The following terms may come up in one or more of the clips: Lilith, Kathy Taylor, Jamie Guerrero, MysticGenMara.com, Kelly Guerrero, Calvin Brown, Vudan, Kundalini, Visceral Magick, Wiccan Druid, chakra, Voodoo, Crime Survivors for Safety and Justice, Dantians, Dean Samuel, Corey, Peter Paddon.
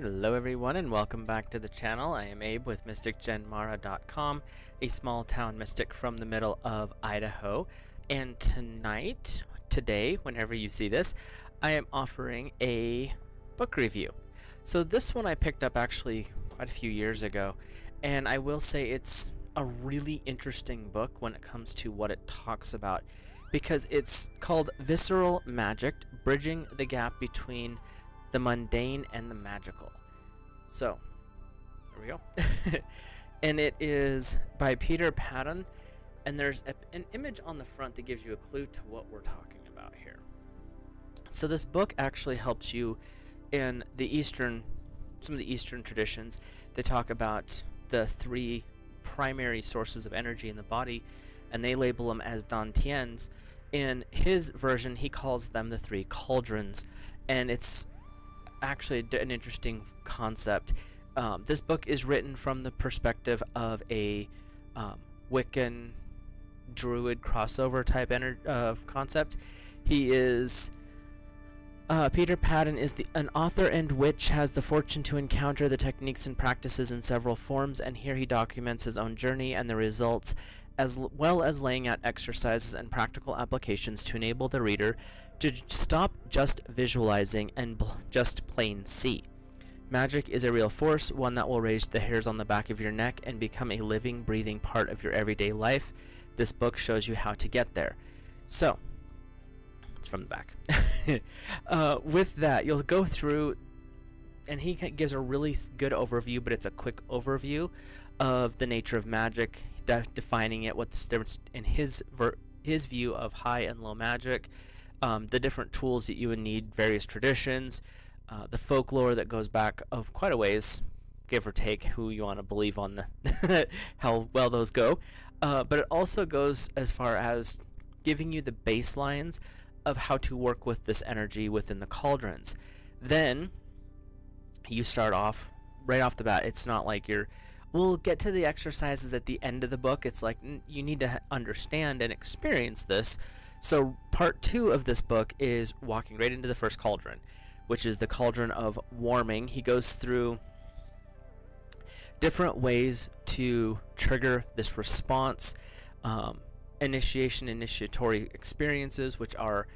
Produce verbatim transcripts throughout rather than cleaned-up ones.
Hello everyone and welcome back to the channel. I am Abe with Mystic Gen Mara dot com, a small town mystic from the middle of Idaho. And tonight, today, whenever you see this, I am offering a book review. So this one I picked up actually quite a few years ago, and I will say it's a really interesting book when it comes to what it talks about, because it's called Visceral Magick, Bridging the Gap Between the Mundane and the Magical. So, there we go. And it is by Peter Paddon, and there's a, an image on the front that gives you a clue to what we're talking about here. So this book actually helps you in the Eastern, some of the Eastern traditions. They talk about the three primary sources of energy in the body, and they label them as Dantians. In his version, he calls them the three cauldrons, and it's actually an interesting concept. Um, this book is written from the perspective of a um, Wiccan Druid crossover type uh, concept. He is uh, Peter Paddon is the, an author and witch, has the fortune to encounter the techniques and practices in several forms, and here he documents his own journey and the results, as well as laying out exercises and practical applications to enable the reader to stop just visualizing and just plain see. Magic is a real force, one that will raise the hairs on the back of your neck and become a living, breathing part of your everyday life. This book shows you how to get there. So, it's from the back. uh, with that, you'll go through, and he gives a really good overview, but it's a quick overview of the nature of magic, de defining it, what's the difference in his, ver his view of high and low magic, Um, the different tools that you would need, various traditions, uh, the folklore that goes back of quite a ways, give or take who you want to believe on the how well those go, uh, but it also goes as far as giving you the baselines of how to work with this energy within the cauldrons. Then you start off right off the bat. It's not like you're, we'll get to the exercises at the end of the book. It's like you need to understand and experience this. So part two of this book is walking right into the first cauldron, which is the cauldron of warming. He goes through different ways to trigger this response, um, initiation, initiatory experiences, which are,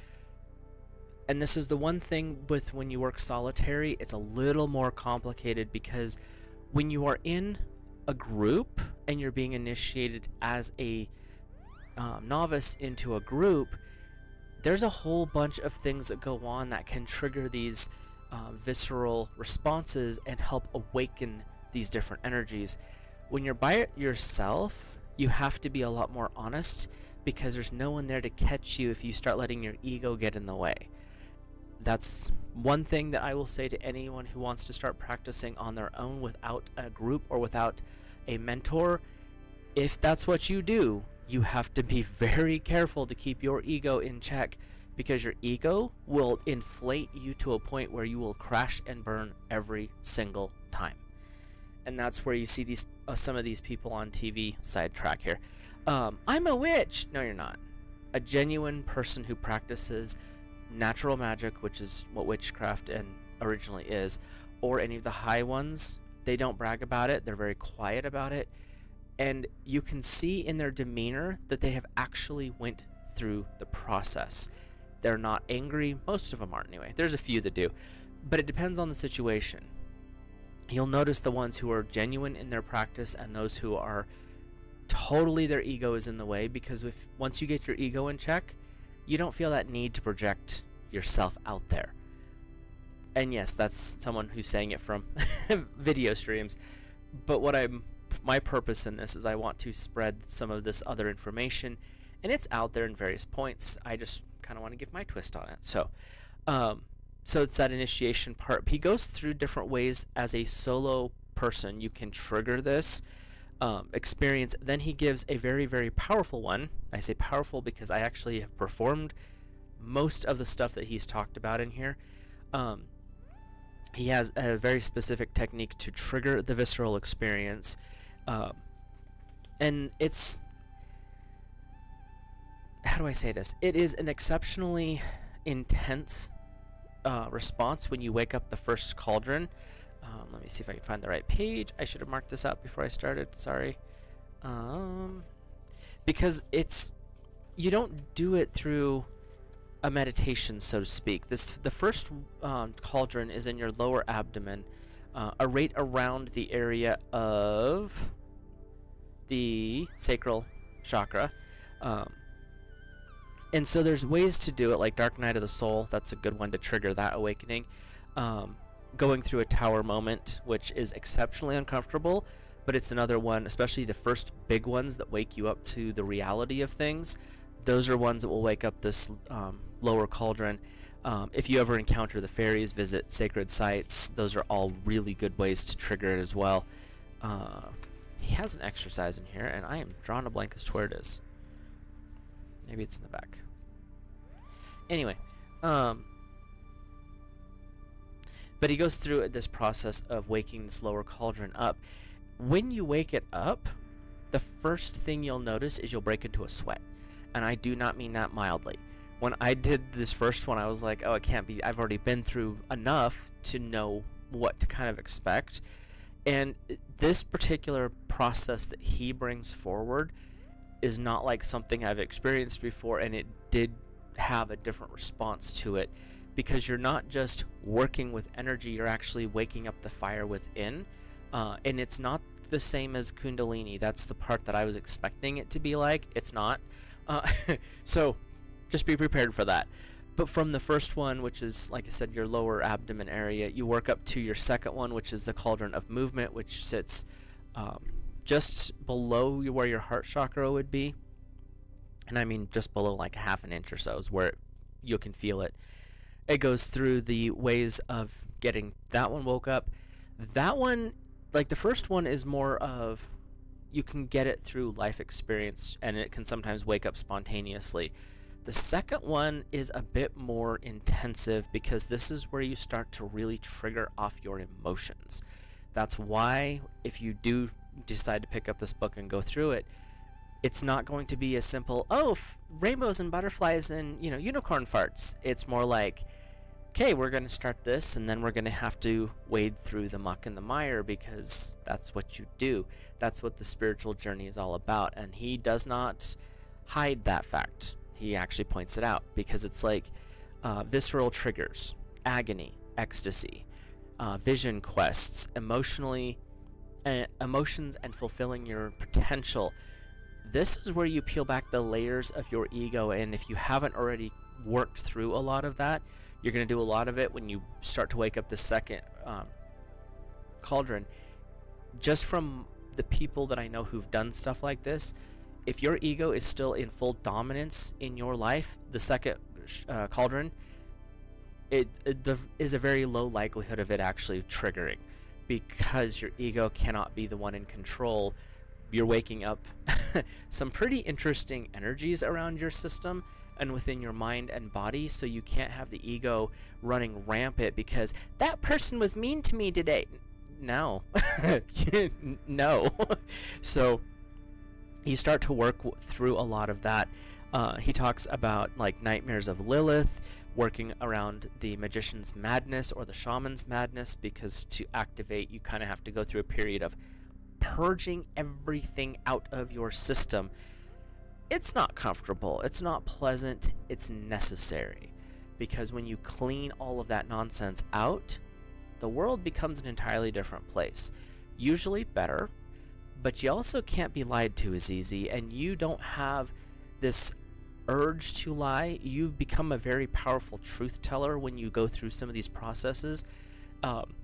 and this is the one thing with when you work solitary, it's a little more complicated, because when you are in a group and you're being initiated as a Um, novice into a group, there's a whole bunch of things that go on that can trigger these uh, visceral responses and help awaken these different energies. When you're by yourself, you have to be a lot more honest, because there's no one there to catch you if you start letting your ego get in the way. That's one thing that I will say to anyone who wants to start practicing on their own without a group or without a mentor. If that's what you do, you have to be very careful to keep your ego in check, because your ego will inflate you to a point where you will crash and burn every single time. And that's where you see these uh, some of these people on T V. Sidetrack here. Um, I'm a witch. No, you're not. A genuine person who practices natural magic, which is what witchcraft and originally is, or any of the high ones, they don't brag about it. They're very quiet about it. And you can see in their demeanor that they have actually went through the process. They're not angry. Most of them aren't anyway. There's a few that do, but it depends on the situation. You'll notice the ones who are genuine in their practice and those who are totally their ego is in the way, because if once you get your ego in check, you don't feel that need to project yourself out there. And yes, that's someone who's saying it from video streams. But what I'm My purpose in this is I want to spread some of this other information, and it's out there in various points. I just kind of want to give my twist on it. So um, so it's that initiation part. He goes through different ways as a solo person you can trigger this um, experience. Then he gives a very, very powerful one. I say powerful because I actually have performed most of the stuff that he's talked about in here. Um, he has a very specific technique to trigger the visceral experience. Um, and it's, how do I say this? It is an exceptionally intense uh, response when you wake up the first cauldron. Uh, Um, let me see if I can find the right page. I should have marked this out before I started. Sorry. Um, because it's, you don't do it through a meditation, so to speak. This the first um, cauldron is in your lower abdomen, uh, right around the area of the sacral chakra. Um, and so there's ways to do it, like Dark Night of the Soul. That's a good one to trigger that awakening. Um, going through a tower moment, which is exceptionally uncomfortable, but it's another one, especially the first big ones that wake you up to the reality of things. Those are ones that will wake up this um, lower cauldron. Um, if you ever encounter the fairies, visit sacred sites. Those are all really good ways to trigger it as well. Uh, he has an exercise in here, and I am drawing a blank as to where it is. Maybe it's in the back. Anyway, um, but he goes through this process of waking this lower cauldron up. When you wake it up, the first thing you'll notice is you'll break into a sweat. And I do not mean that mildly. When I did this first one, I was like, oh, it can't be. I've already been through enough to know what to kind of expect. And this particular process that he brings forward is not like something I've experienced before, and it did have a different response to it, because you're not just working with energy, you're actually waking up the fire within. Uh, and it's not the same as Kundalini. That's the part that I was expecting it to be like. It's not. Uh, so just be prepared for that. But from the first one, which is, like I said, your lower abdomen area, you work up to your second one, which is the cauldron of movement, which sits um, just below where your heart chakra would be. And I mean just below like half an inch or so is where you can feel it. It goes through the ways of getting that one woke up. That one, like the first one, is more of, you can get it through life experience, and it can sometimes wake up spontaneously. The second one is a bit more intensive, because this is where you start to really trigger off your emotions. That's why if you do decide to pick up this book and go through it, it's not going to be a simple, oh, f rainbows and butterflies and, you know, unicorn farts. It's more like, okay, we're going to start this, and then we're going to have to wade through the muck and the mire, because that's what you do. That's what the spiritual journey is all about. And he does not hide that fact. He actually points it out, because it's like uh, visceral triggers, agony, ecstasy, uh, vision quests, emotionally, uh, emotions and fulfilling your potential. This is where you peel back the layers of your ego, and if you haven't already worked through a lot of that, you're going to do a lot of it when you start to wake up the second um, cauldron. Just from the people that I know who've done stuff like this, if your ego is still in full dominance in your life, the second uh, cauldron, it, it the, is a very low likelihood of it actually triggering, because your ego cannot be the one in control. You're waking up some pretty interesting energies around your system and within your mind and body, so you can't have the ego running rampant because that person was mean to me today. No. No. So you start to work w through a lot of that. Uh, he talks about like nightmares of Lilith, working around the magician's madness or the shaman's madness, because to activate you kind of have to go through a period of purging everything out of your system. It's not comfortable, it's not pleasant, it's necessary, because when you clean all of that nonsense out, the world becomes an entirely different place, usually better. But you also can't be lied to as easy, and you don't have this urge to lie. You become a very powerful truth teller when you go through some of these processes, um,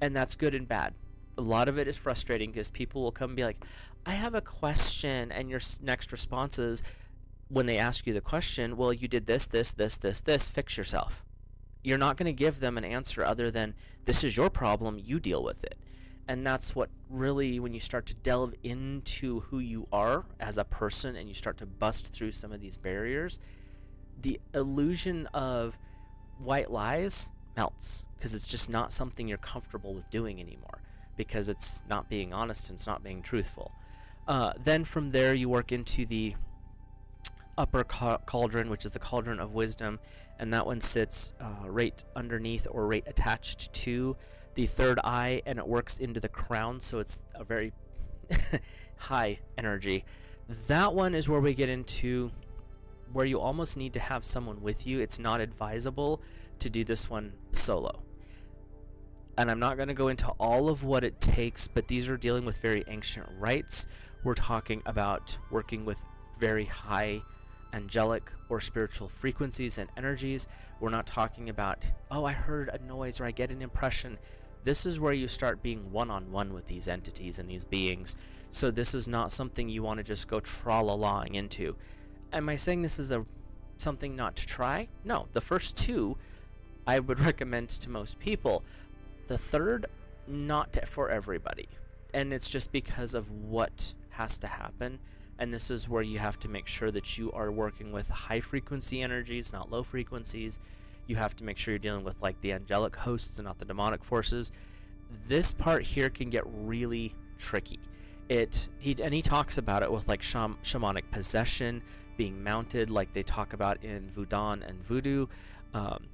and that's good and bad. A lot of it is frustrating, because people will come and be like, I have a question, and your next response is, when they ask you the question, well, you did this, this, this, this, this, fix yourself. You're not going to give them an answer other than, this is your problem, you deal with it. And that's what really, when you start to delve into who you are as a person and you start to bust through some of these barriers, the illusion of white lies melts, because it's just not something you're comfortable with doing anymore, because it's not being honest and it's not being truthful. Uh, then from there you work into the upper ca cauldron, which is the cauldron of wisdom, and that one sits uh, right underneath or right attached to the third eye, and it works into the crown, so it's a very high energy. That one is where we get into where you almost need to have someone with you. It's not advisable to do this one solo. And I'm not going to go into all of what it takes, but these are dealing with very ancient rites. We're talking about working with very high angelic or spiritual frequencies and energies. We're not talking about, oh, I heard a noise or I get an impression. This is where you start being one-on-one with these entities and these beings. So this is not something you want to just go tra-la-la-ing into. Am I saying this is a something not to try? No. The first two I would recommend to most people. The third, not for everybody. And it's just because of what has to happen. And this is where you have to make sure that you are working with high frequency energies, not low frequencies. You have to make sure you're dealing with like the angelic hosts and not the demonic forces. This part here can get really tricky. It he and he talks about it with like sham, shamanic possession, being mounted, like they talk about in Vudan and Voodoo. Um,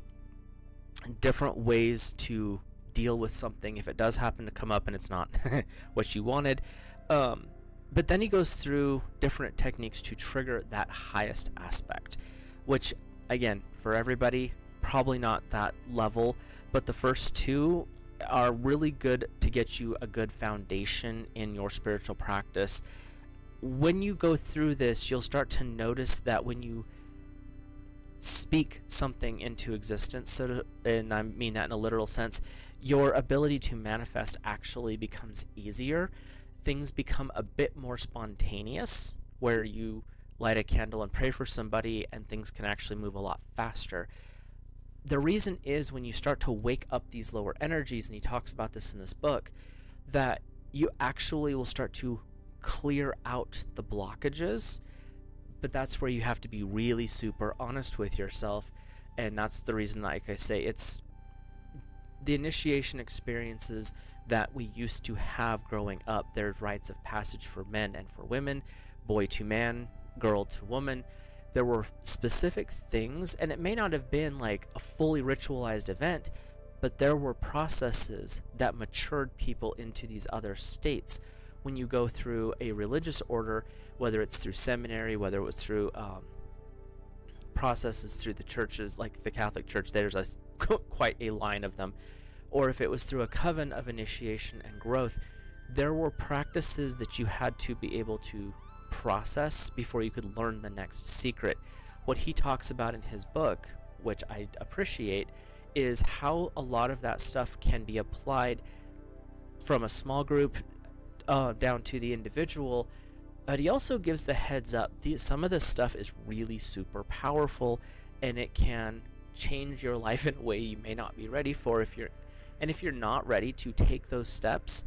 different ways to deal with something if it does happen to come up and it's not what you wanted. Um, But then he goes through different techniques to trigger that highest aspect, which, again, for everybody, probably not that level. But the first two are really good to get you a good foundation in your spiritual practice. When you go through this, you'll start to notice that when you speak something into existence, so to, and I mean that in a literal sense, your ability to manifest actually becomes easier. Things become a bit more spontaneous, where you light a candle and pray for somebody and things can actually move a lot faster. The reason is when you start to wake up these lower energies, and he talks about this in this book, that you actually will start to clear out the blockages. But that's where you have to be really super honest with yourself, and that's the reason, like I say, it's the initiation experiences that we used to have growing up. There's rites of passage for men and for women, boy to man, girl to woman. There were specific things, and it may not have been like a fully ritualized event, but there were processes that matured people into these other states. When you go through a religious order, whether it's through seminary, whether it was through um, processes through the churches, like the Catholic Church, there's a, quite a line of them, or if it was through a coven of initiation and growth, there were practices that you had to be able to process before you could learn the next secret. What he talks about in his book, which I appreciate, is how a lot of that stuff can be applied from a small group uh, down to the individual, but he also gives the heads up. The, some of this stuff is really super powerful, and it can change your life in a way you may not be ready for if you're And if you're not ready to take those steps,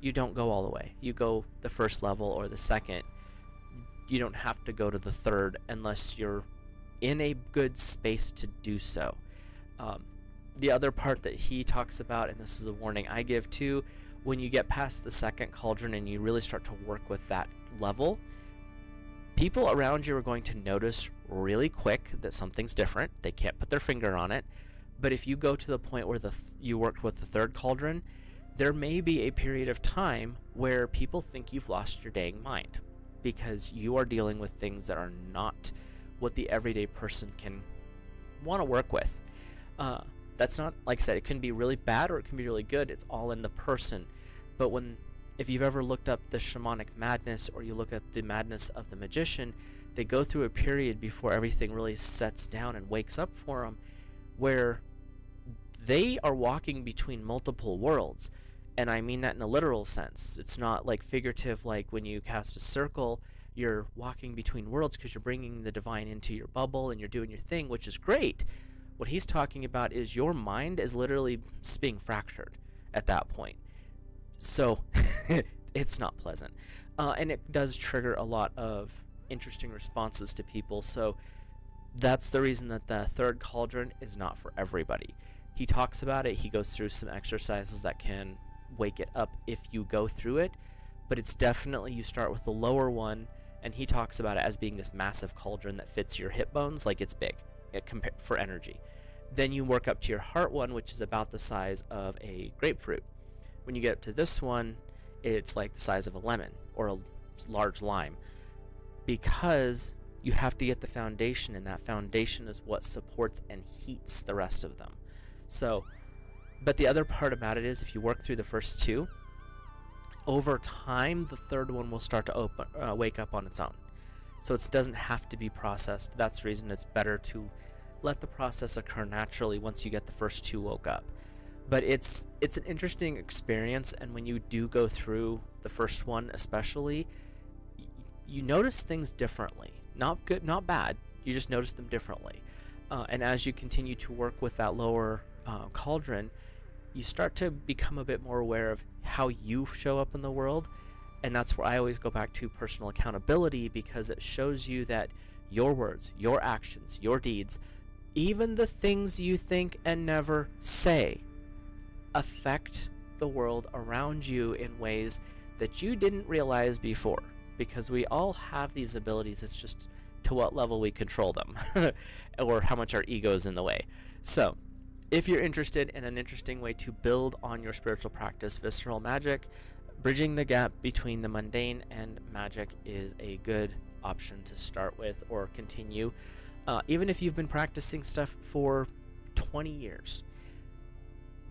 you don't go all the way. You go the first level or the second. You don't have to go to the third unless you're in a good space to do so. Um, the other part that he talks about, and this is a warning I give too, when you get past the second cauldron and you really start to work with that level, people around you are going to notice really quick that something's different. They can't put their finger on it. But if you go to the point where the th you worked with the third cauldron, there may be a period of time where people think you've lost your dang mind because you are dealing with things that are not what the everyday person can want to work with. Uh, that's not, like I said, it can be really bad or it can be really good. It's all in the person. But when, if you've ever looked up the shamanic madness or you look up the madness of the magician, they go through a period before everything really sets down and wakes up for them where they are walking between multiple worlds, and I mean that in a literal sense. It's not like figurative, like when you cast a circle, you're walking between worlds because you're bringing the divine into your bubble and you're doing your thing, which is great. What he's talking about is your mind is literally being fractured at that point. So it's not pleasant. Uh, and it does trigger a lot of interesting responses to people. So that's the reason that the third cauldron is not for everybody. He talks about it. He goes through some exercises that can wake it up if you go through it, but it's definitely you start with the lower one, and he talks about it as being this massive cauldron that fits your hip bones, like it's big it, for energy. Then you work up to your heart one, which is about the size of a grapefruit. When you get up to this one, it's like the size of a lemon or a large lime, because you have to get the foundation, and that foundation is what supports and heats the rest of them. So, but the other part about it is, if you work through the first two, over time the third one will start to open, uh, wake up on its own. So it doesn't have to be processed. That's the reason it's better to let the process occur naturally once you get the first two woke up. But it's it's an interesting experience, and when you do go through the first one especially, y you notice things differently. Not good, not bad. You just notice them differently. Uh, and as you continue to work with that lower uh, cauldron, you start to become a bit more aware of how you show up in the world. And that's where I always go back to personal accountability, because it shows you that your words, your actions, your deeds, even the things you think and never say, affect the world around you in ways that you didn't realize before, because we all have these abilities. It's just to what level we control them or how much our ego is in the way. So if you're interested in an interesting way to build on your spiritual practice, Visceral Magick, Bridging the Gap Between the Mundane and Magic, is a good option to start with or continue. Uh, even if you've been practicing stuff for twenty years,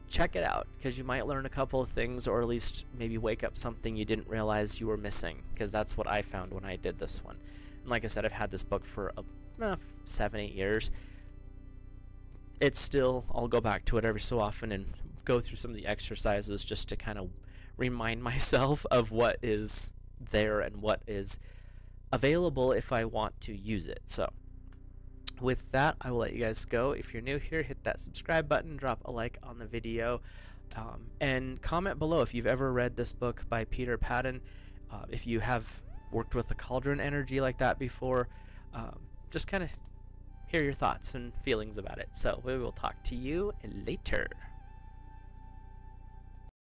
check it out, because you might learn a couple of things, or at least maybe wake up something you didn't realize you were missing, because that's what I found when I did this one. And like I said, I've had this book for uh, uh, seven, eight years. It's still, I'll go back to it every so often and go through some of the exercises just to kind of remind myself of what is there and what is available if I want to use it. So with that, I will let you guys go. If you're new here, hit that subscribe button, drop a like on the video, um, and comment below if you've ever read this book by Peter Paddon. Uh, if you have worked with the cauldron energy like that before, um, just kind of hear your thoughts and feelings about it. So we will talk to you later.